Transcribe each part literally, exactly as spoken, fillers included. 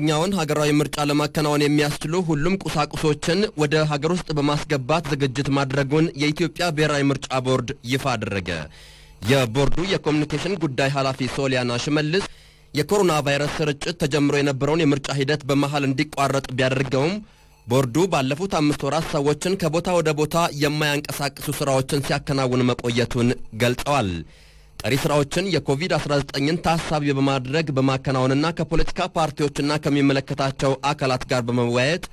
ሶስተኛውን ሀገራዊ ምርጫ ለማከናወን የሚያስችሉ ሁሉም ቁሳቁሶችን ወደ ሀገር ውስጥ በማስገባት ዝግጅት ማድረጉን የኢትዮጵያ ብሔራዊ ምርጫ ቦርድ ይፋ አደረገ። የቦርዱ የኮሙኒኬሽን ጉዳይ ኃላፊ ሶሊያና ሽመልስ የኮሮና ቫይረስ ስርጭት ተጀምሮ የነበረውን የምርጫ ሂደት በመሃል እንዲቋረጥ ቢያደርገውም ቦርዱ ባለፉት አምስት ወራት ሰዎችን ከቦታ ወደ ቦታ የማያንቀሳቅሱ ስራዎችን ሲያከናውን መቆየቱን ገልጸዋል። ቀሪ ስራዎችን የኮቪድ አስራ ዘጠኝን ታሳቢ በማድረግ በማከናወንና ከፖለቲካ ፓርቲዎችና ከሚመለከታቸው አካላት ጋር በመወያየት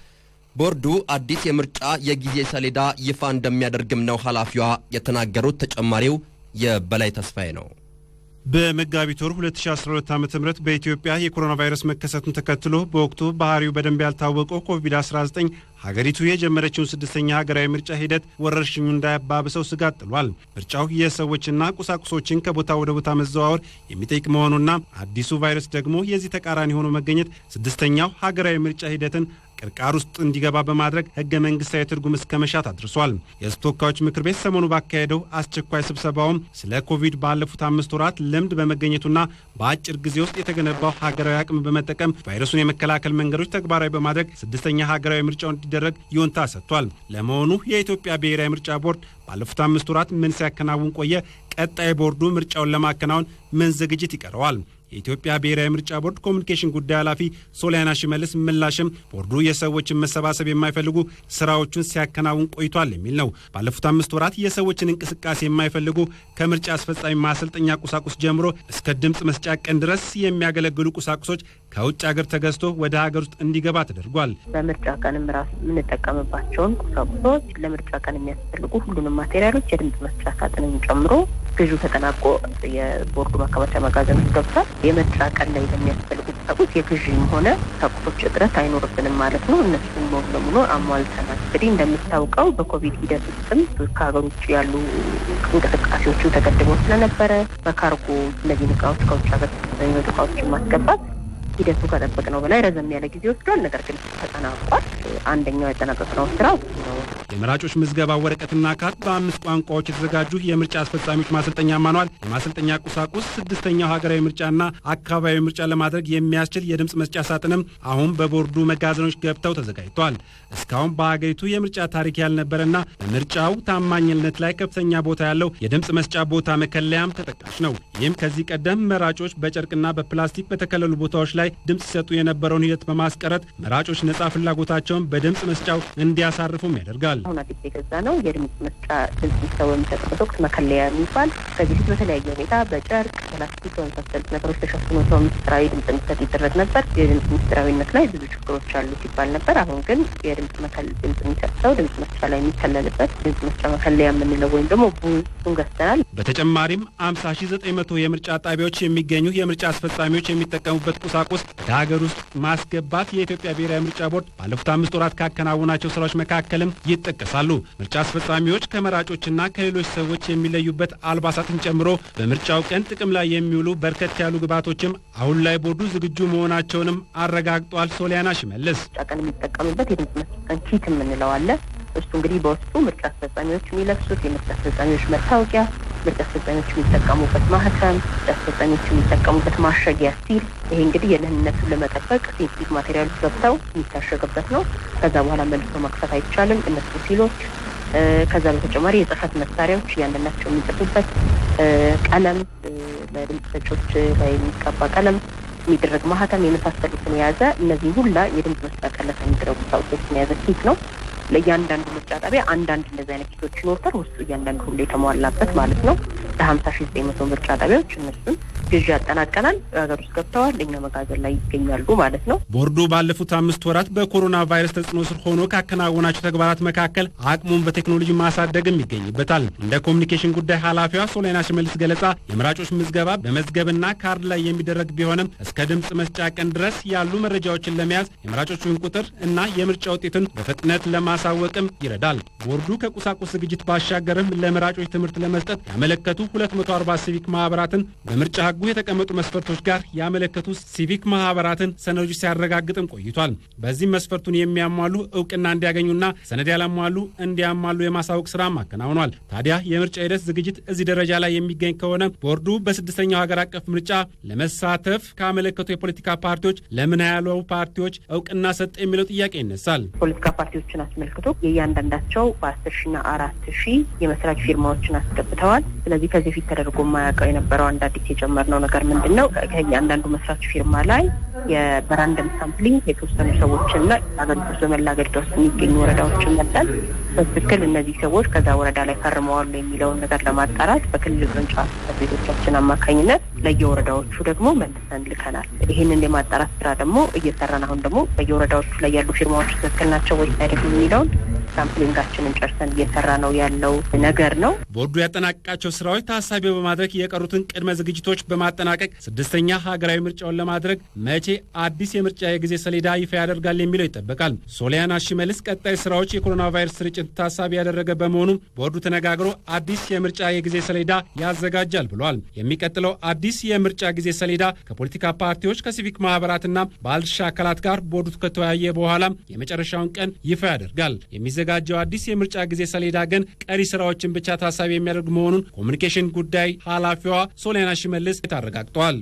ቦርዱ አዲስ የምርጫ የጊዜ ሰሌዳ ይፋ እንደሚያደርግም ነው ኃላፊዋ የተናገሩት። ተጨማሪው የበላይ ተስፋዬ ነው። በመጋቢት ወር ሁለት ሺህ አስራ ሁለት ዓ.ም ምረት በኢትዮጵያ የኮሮና ቫይረስ መከሰቱን ተከትሎ በወቅቱ ባህሪው በደንብ ያልታወቀው ኮቪድ አስራ ዘጠኝ ሀገሪቱ የጀመረችውን ስድስተኛ ሀገራዊ ምርጫ ሂደት ወረርሽኙ እንዳያባብሰው ስጋት ጥሏል። ምርጫው የሰዎችና ቁሳቁሶችን ከቦታ ወደ ቦታ መዘዋወር የሚጠይቅ መሆኑና አዲሱ ቫይረስ ደግሞ የዚህ ተቃራኒ ሆኖ መገኘት ስድስተኛው ሀገራዊ ምርጫ ሂደትን ቅርቃር ውስጥ እንዲገባ በማድረግ ህገ መንግስታዊ ትርጉም እስከመሻት አድርሷል። የህዝብ ተወካዮች ምክር ቤት ሰሞኑ ባካሄደው አስቸኳይ ስብሰባውም ስለ ኮቪድ ባለፉት አምስት ወራት ልምድ በመገኘቱና በአጭር ጊዜ ውስጥ የተገነባው ሀገራዊ አቅም በመጠቀም ቫይረሱን የመከላከል መንገዶች ተግባራዊ በማድረግ ስድስተኛ ሀገራዊ ምርጫውን ደረግ ይሁንታ ሰጥቷል። ለመሆኑ የኢትዮጵያ ብሔራዊ ምርጫ ቦርድ ባለፉት አምስት ወራት ምን ሲያከናውን ቆየ? ቀጣይ ቦርዱ ምርጫውን ለማከናወን ምን ዝግጅት ይቀረዋል? የኢትዮጵያ ብሔራዊ ምርጫ ቦርድ ኮሙኒኬሽን ጉዳይ ኃላፊ ሶሊያና ሽመልስ ምላሽም ቦርዱ የሰዎችን መሰባሰብ የማይፈልጉ ስራዎችን ሲያከናውን ቆይቷል የሚል ነው። ባለፉት አምስት ወራት የሰዎችን እንቅስቃሴ የማይፈልጉ ከምርጫ አስፈጻሚ ማሰልጠኛ ቁሳቁስ ጀምሮ እስከ ድምጽ መስጫ ቀን ድረስ የሚያገለግሉ ቁሳቁሶች ከውጭ ሀገር ተገዝቶ ወደ ሀገር ውስጥ እንዲገባ ተደርጓል። በምርጫ ቀንም ራስ የምንጠቀምባቸውን ቁሳቁሶች ለምርጫ ቀን የሚያስፈልጉ ሁሉንም ማቴሪያሎች የድምጽ መስጫ ሳጥንን ጨምሮ ግዢ ተጠናቆ የቦርዱ ማከማቻ መጋዘን ገብቷል። የምርጫ ቀን ላይ የሚያስፈልጉ ቁሳቁሶች የግዢም ሆነ ቁሳቁሶች እጥረት አይኖርብንም ማለት ነው። እነሱም ሞሉ ሙሉ አሟልተናል። እንግዲህ እንደምታውቀው በኮቪድ ሂደት ውስጥም ከሀገር ውጭ ያሉ እንቅስቃሴዎቹ ተገድበው ስለነበረ በካርጎ እነዚህ እቃዎች ከውጭ ሀገር የሚመጡ እቃዎችን ማስገባት ሂደቱ ከጠበቅነው በላይ ረዘም ያለ ጊዜ ወስዷል። ነገር ግን ተጠናቋል። አንደኛው ያጠናቀቅነው ስራ የመራጮች ምዝገባ ወረቀትና ካርድ በአምስት ቋንቋዎች የተዘጋጁ የምርጫ አስፈጻሚዎች ማሰልጠኛ ማንዋል፣ የማሰልጠኛ ቁሳቁስ፣ ስድስተኛው ሀገራዊ ምርጫና አካባቢያዊ ምርጫ ለማድረግ የሚያስችል የድምጽ መስጫ ሳጥንም አሁን በቦርዱ መጋዘኖች ገብተው ተዘጋጅቷል። እስካሁን በአገሪቱ የምርጫ ታሪክ ያልነበረና በምርጫው ታማኝነት ላይ ከፍተኛ ቦታ ያለው የድምጽ መስጫ ቦታ መከለያም ተጠቃሽ ነው። ይህም ከዚህ ቀደም መራጮች በጨርቅና በፕላስቲክ በተከለሉ ቦታዎች ላይ ድምጽ ሲሰጡ የነበረውን ሂደት በማስቀረት መራጮች ነጻ ፍላጎታቸውን በድምጽ መስጫው እንዲያሳርፉም ያደርጋል። አሁን አዲስ የገዛ ነው የድምጽ መስጫ ድምጽ ሲሰው የሚሰጥበት ወቅት መከለያ የሚባል ከዚህ በተለያየ ሁኔታ በጨርቅ ፕላስቲክ ወንፈት ነገሮች ተሸፍኖ ሰው ምስጢራዊ ድምጽ እንዲሰጥ ይደረግ ነበር። የድምጽ ምስጢራዊነት ላይ ብዙ ችግሮች አሉት ይባል ነበር። አሁን ግን የድምጽ መከለያ ድምጽ የሚሰጠው ድምጽ መስጫ ላይ የሚከለልበት ድምጽ መስጫ መከለያ የምንለው ወይም ደግሞ ቡን ገዝተናል። በተጨማሪም ሃምሳ ሺህ ዘጠኝ መቶ የምርጫ ጣቢያዎች የሚገኙ የምርጫ አስፈጻሚዎች የሚጠቀሙበት ቁሳቁስ ሀገር ውስጥ ማስገባት የኢትዮጵያ ብሔራዊ ምርጫ ቦርድ ባለፉት አምስት ወራት ካከናወናቸው ስራዎች መካከልም ይጠቀሳሉ። ምርጫ አስፈጻሚዎች ከመራጮችና ከሌሎች ሰዎች የሚለዩበት አልባሳትን ጨምሮ በምርጫው ቀን ጥቅም ላይ የሚውሉ በርከት ያሉ ግብዓቶችም አሁን ላይ ቦርዱ ዝግጁ መሆናቸውንም አረጋግጧል። ሶሊያና ሽመልስ ጫቀን የሚጠቀሙበት የድምጽ መስጫ ኪት የምንለው አለ። እሱ እንግዲህ በውስጡ ምርጫ አስፈጻሚዎች የሚለብሱት የምርጫ አስፈጻሚዎች መታወቂያ፣ ምርጫ አስፈጻሚዎች የሚጠቀሙበት ማህተም፣ ምርጫ አስፈጻሚዎች የሚጠቀሙበት ማሸጊያ ሲል ይሄ እንግዲህ የደህንነቱን ለመጠበቅ ሴንሲቲቭ ማቴሪያሎች ገብተው የሚታሸግበት ነው። ከዛ በኋላ መልሶ መክፈት አይቻልም እነሱ ሲሎች። ከዛ በተጨማሪ የጽህፈት መሳሪያዎች ያንደናቸው የሚጽፉበት ቀለም፣ ለድምጽ ሰጪዎች ላይ የሚቀባ ቀለም የሚደረግ ማህተም የመሳሰሉትን የያዘ እነዚህ ሁላ የድምጽ መስጫ ቀለታ የሚደረጉ ቁሳቁሶችን የያዘ ኪት ነው። ለእያንዳንዱ ምርጫ ጣቢያ አንዳንድ እንደዚህ አይነት ኪቶች ይኖራሉ። ውስጥ እያንዳንዱ ሁሉ የተሟላበት ማለት ነው። ሃምሳ ሺህ ዘጠኝ መቶ ምርጫ ጣቢያዎች እነሱም ግዢ አጠናቀናል። ሀገር ውስጥ ገብተዋል። እኛ መጋዘን ላይ ይገኛሉ ማለት ነው። ቦርዱ ባለፉት አምስት ወራት በኮሮና ቫይረስ ተጽዕኖ ስር ሆኖ ካከናወናቸው ተግባራት መካከል አቅሙን በቴክኖሎጂ ማሳደግም ይገኝበታል። እንደ ኮሙኒኬሽን ጉዳይ ኃላፊዋ ሶሊያና ሽመልስ ገለጻ የመራጮች ምዝገባ በመዝገብና ካርድ ላይ የሚደረግ ቢሆንም እስከ ድምጽ መስጫ ቀን ድረስ ያሉ መረጃዎችን ለመያዝ የመራጮችን ቁጥር እና የምርጫ ውጤቱን በፍጥነት ለማ ለማሳወቅም ይረዳል። ቦርዱ ከቁሳቁስ ዝግጅት ባሻገርም ለመራጮች ትምህርት ለመስጠት ያመለከቱ ሁለት መቶ አርባ ሲቪክ ማህበራትን በምርጫ ህጉ የተቀመጡ መስፈርቶች ጋር ያመለከቱ ሲቪክ ማህበራትን ሰነዱ ሲያረጋግጥም ቆይቷል። በዚህ መስፈርቱን የሚያሟሉ እውቅና እንዲያገኙና ሰነድ ያላሟሉ እንዲያሟሉ የማሳወቅ ስራ ማከናውኗል። ታዲያ የምርጫ ሂደት ዝግጅት እዚህ ደረጃ ላይ የሚገኝ ከሆነ ቦርዱ በስድስተኛው ሀገር አቀፍ ምርጫ ለመሳተፍ ካመለከቱ የፖለቲካ ፓርቲዎች ለምን ያለው ፓርቲዎች እውቅና ሰጥ የሚለው ጥያቄ ይነሳል። ፖለቲካ ፓርቲዎችን አስመልክቶ የያንዳንዳቸው በአስር ሺና አራት ሺ የመስራች ፊርማዎችን አስገብተዋል። ስለዚህ ከዚህ ፊት ተደርጎ ማያቀው የነበረው አንድ አዲስ የጨመርነው ነገር ምንድነው? ከያንዳንዱ መስራች ፊርማ ላይ የራንደም ሳምፕሊንግ የተወሰኑ ሰዎችና አገሪቱ ዘመላገድ ድረስ የሚገኙ ወረዳዎችን መጣል በትክክል እነዚህ ሰዎች ከዛ ወረዳ ላይ ፈርመዋል የሚለው ነገር ለማጣራት በክልል ቅርንጫፍ ቤቶቻችን አማካኝነት ለየወረዳዎቹ ደግሞ መልሰን ልከናል። ይሄንን የማጣራት ስራ ደግሞ እየሰራን አሁን ደግሞ በየወረዳዎቹ ላይ ያሉ ፊርማዎች ትክክል ናቸው ወይ አይደለም የሚለውን ሳምፕሊንጋችንን ጨርሰን እየሰራ ነው ያለው ነገር ነው። ቦርዱ ያጠናቀቃቸው ስራዎች ታሳቢ በማድረግ የቀሩትን ቅድመ ዝግጅቶች በማጠናቀቅ ስድስተኛ ሀገራዊ ምርጫውን ለማድረግ መቼ አዲስ የምርጫ የጊዜ ሰሌዳ ይፋ ያደርጋል የሚለው ይጠበቃል። ሶሊያና ሽመልስ ቀጣይ ስራዎች የኮሮና ቫይረስ ስርጭት ታሳቢ ያደረገ በመሆኑ ቦርዱ ተነጋግሮ አዲስ የምርጫ የጊዜ ሰሌዳ ያዘጋጃል ብሏል። የሚቀጥለው አዲስ የምርጫ ጊዜ ሰሌዳ ከፖለቲካ ፓርቲዎች ከሲቪክ ማህበራትና ባለድርሻ አካላት ጋር ቦርዱ ከተወያየ በኋላ የመጨረሻውን ቀን ይፋ ያደርጋል። የሚዘጋጀው አዲስ የምርጫ ጊዜ ሰሌዳ ግን ቀሪ ስራዎችን ብቻ ታሳቢ የሚያደርግ መሆኑን ኮሚኒኬሽን ጉዳይ ኃላፊዋ ሶሊያና ሽመልስ አረጋግጠዋል።